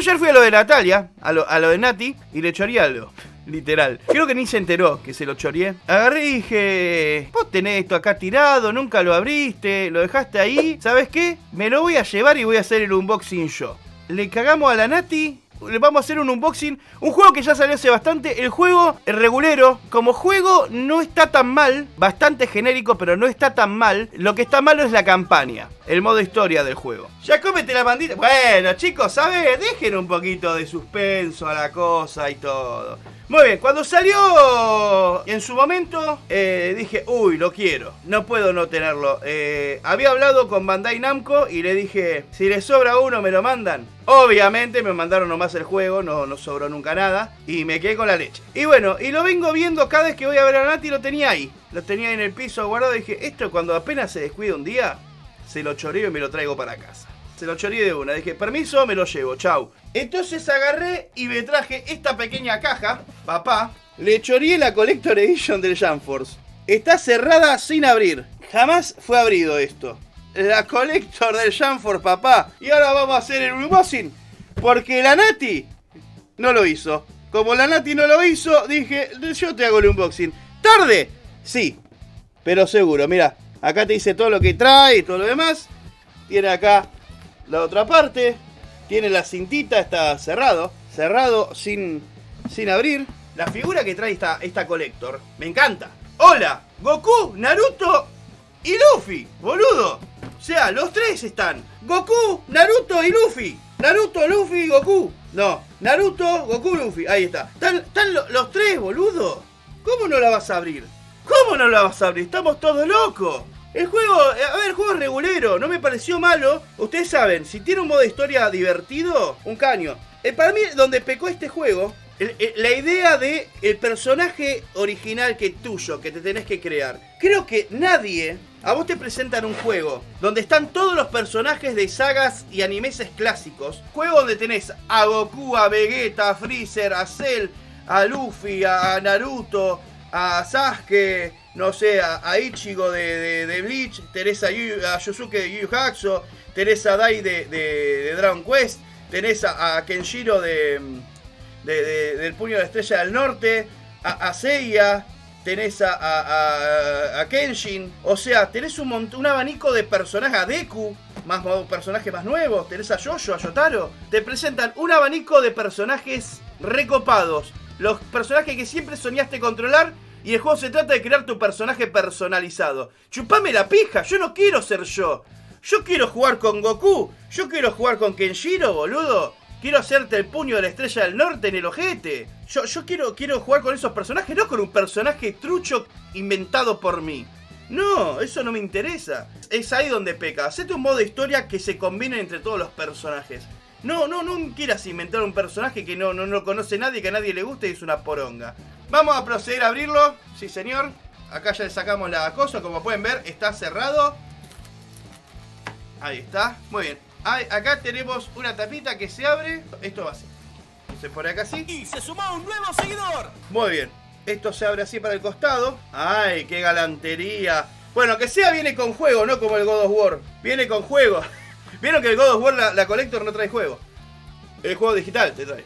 Yo ayer fui a lo de Natalia, a lo de Nati, y le choreé algo. Literal. Creo que ni se enteró que se lo choreé. Agarré y dije, vos tenés esto acá tirado, nunca lo abriste, lo dejaste ahí. ¿Sabes qué? Me lo voy a llevar y voy a hacer el unboxing yo. Le cagamos a la Nati, le vamos a hacer un unboxing. Un juego que ya salió hace bastante. El juego, el regulero, como juego no está tan mal. Bastante genérico, pero no está tan mal. Lo que está malo es la campaña, el modo historia del juego. Ya cómete la bandita. Bueno, chicos, ¿sabes? Dejen un poquito de suspenso a la cosa y todo. Muy bien, cuando salió en su momento, dije, uy, lo quiero, no puedo no tenerlo. Había hablado con Bandai Namco y le dije, si les sobra uno, me lo mandan. Obviamente me mandaron nomás el juego, no sobró nunca nada, y me quedé con la leche. Y bueno, y lo vengo viendo cada vez que voy a ver a Nati, lo tenía ahí. Lo tenía ahí en el piso guardado y dije, esto cuando apenas se descuida un día, se lo choreo y me lo traigo para casa. Se lo choré de una, dije, permiso, me lo llevo, chau. Entonces agarré y me traje esta pequeña caja, papá. Le choré la Collector Edition del Jump Force. Está cerrada sin abrir. Jamás fue abrido esto. La Collector del Jump Force, papá. Y ahora vamos a hacer el unboxing, porque la Nati no lo hizo. Como la Nati no lo hizo, dije, yo te hago el unboxing. ¿Tarde? Sí, pero seguro. Mira, acá te dice todo lo que trae y todo lo demás. Tiene acá la otra parte, tiene la cintita, está cerrado, sin abrir. La figura que trae esta Collector, me encanta. Hola, Goku, Naruto y Luffy, boludo. O sea, los tres están. Goku, Naruto y Luffy. Naruto, Luffy y Goku. No, Naruto, Goku, Luffy. Ahí está. Están los tres, boludo. ¿Cómo no la vas a abrir? ¿Cómo no la vas a abrir? Estamos todos locos. El juego, a ver, el juego es regulero, no me pareció malo. Ustedes saben, si tiene un modo de historia divertido, un caño. Para mí, donde pecó este juego, la idea de el personaje original que es tuyo, que te tenés que crear. Creo que nadie, a vos te presentan un juego donde están todos los personajes de sagas y animes clásicos. Juego donde tenés a Goku, a Vegeta, a Freezer, a Cell, a Luffy, a Naruto, a Sasuke, no sé, a Ichigo de Bleach, tenés a Yosuke de Yu Haxo, tenés a Dai de Dragon Quest, tenés a Kenshiro del Puño de la Estrella del Norte, a Seiya, tenés a Kenshin. O sea, tenés un abanico de personajes, a Deku, más personajes más nuevos, tenés a Yotaro. Te presentan un abanico de personajes recopados, los personajes que siempre soñaste controlar. Y el juego se trata de crear tu personaje personalizado. Chupame la pija, yo no quiero ser yo. Yo quiero jugar con Goku. Yo quiero jugar con Kenshiro, boludo. Quiero hacerte el puño de la estrella del norte en el ojete. Yo quiero jugar con esos personajes, no con un personaje trucho inventado por mí. No, eso no me interesa. Es ahí donde peca. Hacete un modo de historia que se combine entre todos los personajes. No quieras inventar un personaje que no conoce nadie, que a nadie le guste y es una poronga. Vamos a proceder a abrirlo. Sí, señor. Acá ya le sacamos la cosa. Como pueden ver, está cerrado. Ahí está. Muy bien. Acá tenemos una tapita que se abre. Esto va así. Se pone acá así. ¡Y se sumó un nuevo seguidor! Muy bien. Esto se abre así para el costado. ¡Ay, qué galantería! Bueno, que sea viene con juego, no como el God of War. Viene con juego. Vieron que el God of War, la Collector, no trae juego. El juego digital te trae.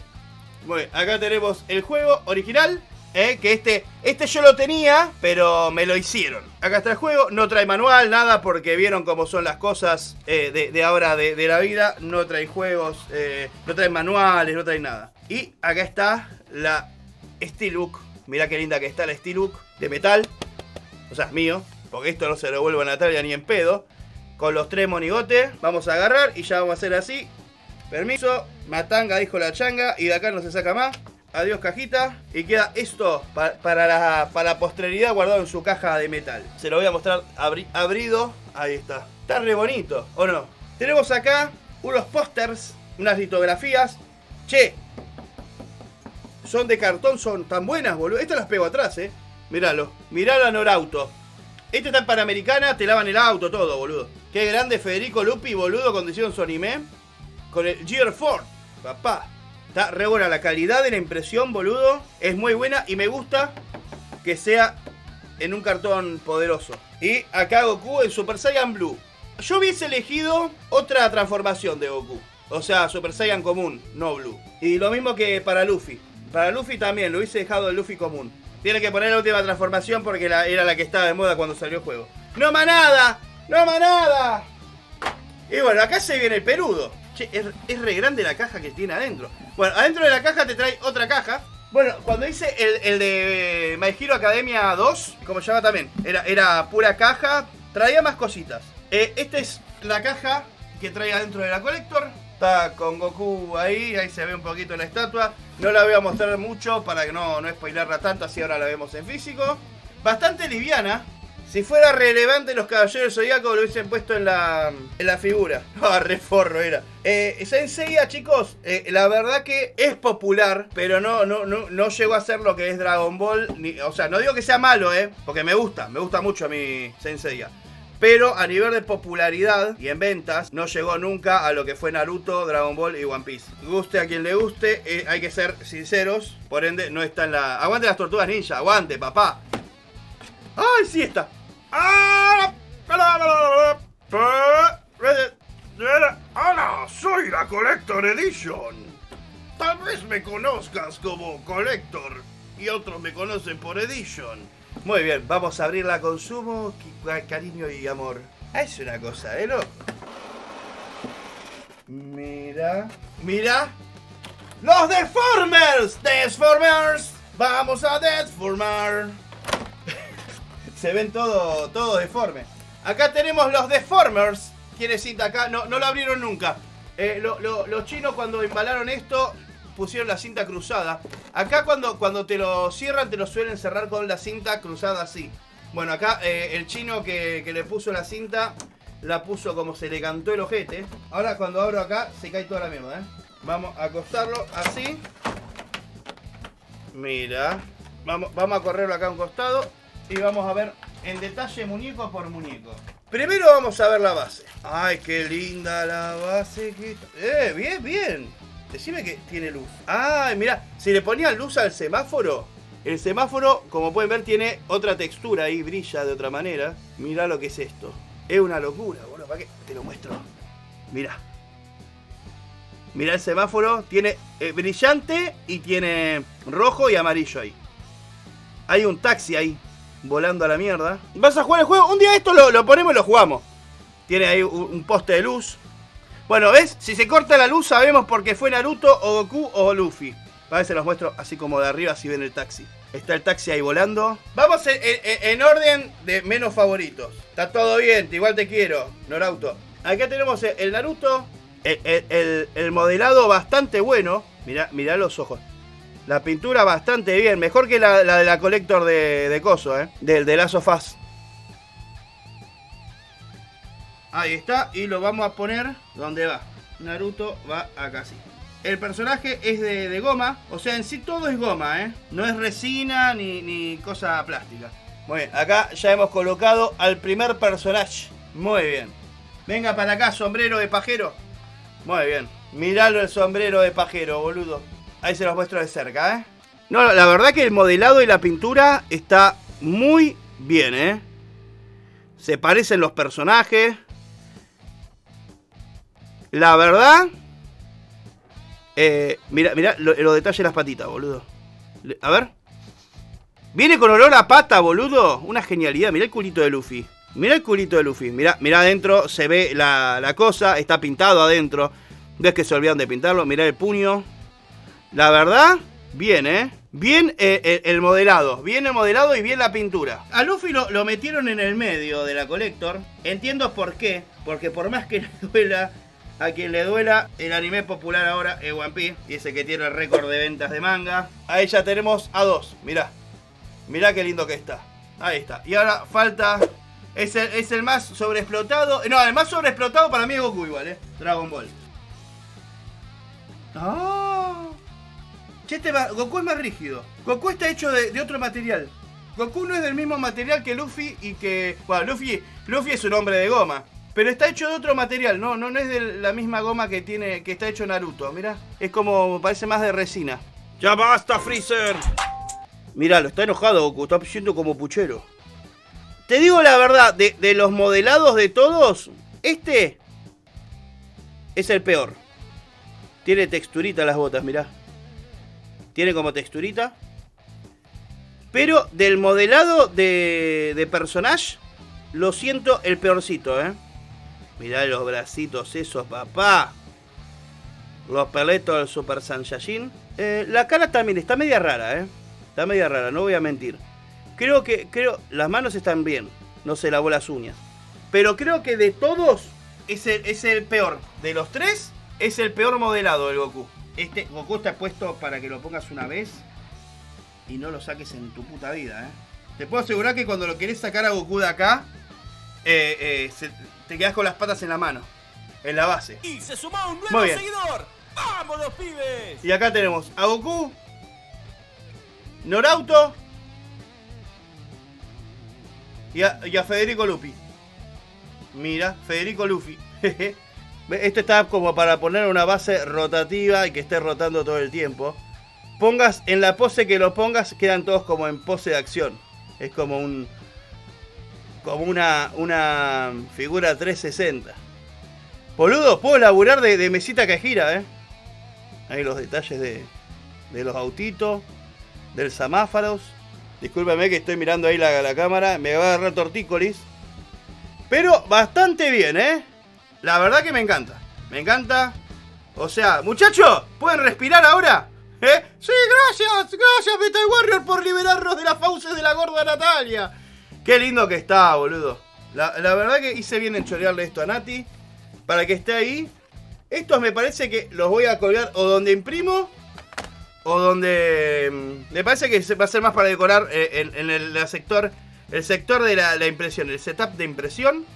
Muy bien. Acá tenemos el juego original. Que este yo lo tenía, pero me lo hicieron. Acá está el juego, no trae manual, nada, porque vieron cómo son las cosas de ahora de la vida. No trae juegos, no trae manuales, no trae nada. Y acá está la Steelbook. Mirá qué linda que está la Steelbook de metal. O sea, es mío, porque esto no se lo vuelvo a Natalia ni en pedo. Con los tres monigotes, vamos a agarrar y ya vamos a hacer así. Permiso, matanga, dijo la changa, y de acá no se saca más. Adiós cajita. Y queda esto para la posteridad guardado en su caja de metal. Se lo voy a mostrar abrido. Ahí está. Está re bonito, ¿o no? Tenemos acá unos pósters, unas litografías. Che, son de cartón, son tan buenas, boludo. Estas las pego atrás, ¿eh? Míralo. Miralo a Naruto. Este está en Panamericana, te lavan el auto, todo, boludo. Qué grande Federico Luppi, boludo, cuando hicieron su anime. Con el Gear 4, papá. Está re buena la calidad de la impresión, boludo. Es muy buena y me gusta que sea en un cartón poderoso. Y acá Goku en Super Saiyan Blue. Yo hubiese elegido otra transformación de Goku. O sea, Super Saiyan común, no Blue. Y lo mismo que para Luffy. Para Luffy también, lo hubiese dejado el Luffy común. Tiene que poner la última transformación porque era la que estaba de moda cuando salió el juego. ¡No manada! ¡No manada! Y bueno, acá se viene el perudo. Che, es re grande la caja que tiene adentro. Bueno, adentro de la caja te trae otra caja. Bueno, cuando hice el de My Hero Academia 2, como se llama también, era pura caja. Traía más cositas. Esta es la caja que trae adentro de la Collector. Está con Goku ahí se ve un poquito la estatua. No la voy a mostrar mucho para que no spoilerla tanto, así ahora la vemos en físico. Bastante liviana. Si fuera relevante los Caballeros Zodíacos lo hubiesen puesto en la figura. Ah, reforro era. Sensei, chicos, la verdad que es popular, pero no llegó a ser lo que es Dragon Ball. O sea, no digo que sea malo, porque me gusta mucho a mi Sensei. Pero a nivel de popularidad y en ventas, no llegó nunca a lo que fue Naruto, Dragon Ball y One Piece. Guste a quien le guste, hay que ser sinceros. Por ende, no está en la... ¡Aguante las tortugas ninja! ¡Aguante, papá! ¡Ay, sí está! ¡Ah! ¡Hola! ¡Soy la Collector Edition! Tal vez me conozcas como Collector y otros me conocen por Edition. Muy bien, vamos a abrirla con sumo cariño y amor. Es una cosa, ¿no? Mira, mira. ¡Los Deformers! ¡Deformers! ¡Vamos a deformar! Se ven todo deforme. Acá tenemos los Deformers. Tiene cinta acá, no lo abrieron nunca. Los chinos cuando embalaron esto pusieron la cinta cruzada. Acá cuando te lo cierran te lo suelen cerrar con la cinta cruzada así. Bueno, acá el chino que le puso la cinta la puso como se le cantó el ojete. Ahora cuando abro acá se cae toda la mierda, Vamos a acostarlo así. Mira, vamos a correrlo acá a un costado y vamos a ver en detalle muñeco por muñeco. Primero vamos a ver la base. Ay, qué linda la base que... bien, bien. Decime que tiene luz. ¡Ay, mirá! Si le ponían luz al semáforo, el semáforo, como pueden ver, tiene otra textura ahí, brilla de otra manera. Mirá lo que es esto. Es una locura, boludo. ¿Para qué? Te lo muestro. Mirá. Mirá el semáforo. Tiene brillante y tiene rojo y amarillo ahí. Hay un taxi ahí, volando a la mierda. ¿Vas a jugar el juego? Un día esto lo ponemos y lo jugamos. Tiene ahí un poste de luz. Bueno, ¿ves? Si se corta la luz sabemos por qué fue Naruto o Goku o Luffy. A ver, se los muestro así como de arriba, así ven el taxi. Está el taxi ahí volando. Vamos en orden de menos favoritos. Está todo bien, igual te quiero, Naruto. Acá tenemos el Naruto. El modelado bastante bueno. Mirá los ojos. La pintura bastante bien. Mejor que la de la Collector de coso, Del de Last of Us. Ahí está, y lo vamos a poner donde va. Naruto va acá, sí. El personaje es de goma, o sea, en sí todo es goma, No es resina ni cosa plástica. Muy bien, acá ya hemos colocado al primer personaje. Muy bien. Venga para acá, sombrero de pajero. Muy bien. Miralo el sombrero de pajero, boludo. Ahí se los muestro de cerca, No, la verdad que el modelado y la pintura está muy bien, Se parecen los personajes. La verdad, mirá los detalles de las patitas, boludo. A ver. Viene con olor a pata, boludo. Una genialidad. Mirá el culito de Luffy. Mirá el culito de Luffy. Mirá adentro, se ve la cosa. Está pintado adentro. ¿Ves que se olvidan de pintarlo? Mirá el puño. La verdad, bien, Bien el modelado. Bien el modelado y bien la pintura. A Luffy lo metieron en el medio de la Collector. Entiendo por qué. Porque por más que le duela... A quien le duela, el anime popular ahora es One Piece. Y ese que tiene el récord de ventas de manga. Ahí ya tenemos a dos. Mirá. Mirá qué lindo que está. Ahí está. Y ahora falta... Es el más sobreexplotado. No, el más sobreexplotado para mí es Goku igual, Dragon Ball. ¡Ah! Che, Goku es más rígido. Goku está hecho de otro material. Goku no es del mismo material que Luffy y que... Bueno, Luffy es un hombre de goma. Pero está hecho de otro material, no es de la misma goma que está hecho Naruto, mirá. Es como, parece más de resina. ¡Ya basta, Freezer! Mirá, lo está enojado Goku, está siendo como puchero. Te digo la verdad, de los modelados de todos, este es el peor. Tiene texturita las botas, mirá. Tiene como texturita. Pero del modelado de personaje, lo siento el peorcito, ¿eh? Mirá los bracitos esos, papá. Los peletos del Super Saiyajin. La cara también está media rara, ¿eh? Está media rara, no voy a mentir. Creo, las manos están bien. No se lavó las uñas. Pero creo que de todos es el peor. De los tres, es el peor modelado del Goku. Este Goku está puesto para que lo pongas una vez y no lo saques en tu puta vida, ¿eh? Te puedo asegurar que cuando lo querés sacar a Goku de acá, te quedás con las patas en la mano, en la base. Y se sumó un nuevo seguidor. ¡Vamos los pibes! Y acá tenemos a Goku, Naruto y a Federico Luppi. Mira, Federico Luffy. Esto está como para poner una base rotativa y que esté rotando todo el tiempo. Pongas en la pose que lo pongas, quedan todos como en pose de acción. Es como un... como una figura 360. Boludo, puedo laburar de mesita que gira, ¿eh? Ahí los detalles de los autitos, del zamáfaros. Discúlpame que estoy mirando ahí la cámara. Me va a agarrar tortícolis. Pero bastante bien, ¿eh? La verdad que me encanta. Me encanta. O sea, muchachos, ¿pueden respirar ahora? ¿Eh? Sí, gracias. Gracias, Metal Warrior, por liberarnos de las fauces de la gorda Natalia. Qué lindo que está, boludo. La verdad que hice bien en chorearle esto a Nati. Para que esté ahí. Estos me parece que los voy a colgar o donde imprimo. O donde... me parece que va a ser más para decorar en el sector... el sector de la impresión. El setup de impresión.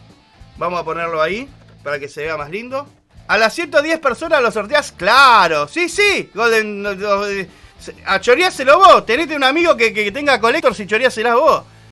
Vamos a ponerlo ahí. Para que se vea más lindo. A las 110 personas los sorteás. ¡Claro! ¡Sí, sí! Golden... a choreáselo vos. Tenete un amigo que tenga collectors y choreáselas vos.